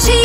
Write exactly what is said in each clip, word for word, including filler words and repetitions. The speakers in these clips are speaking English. Next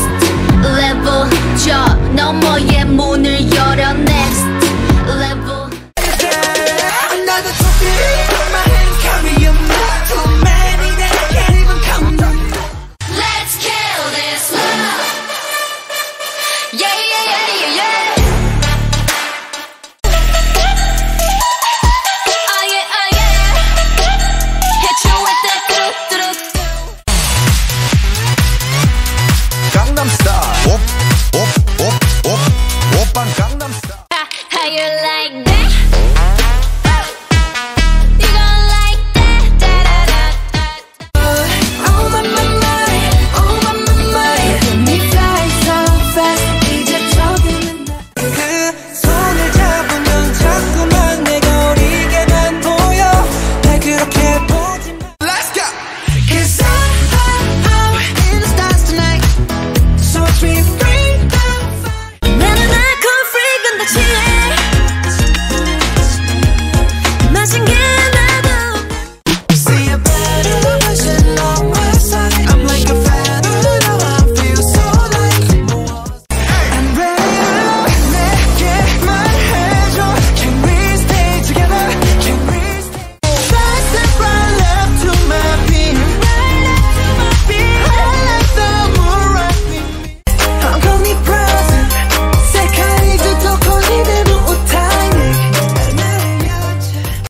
level.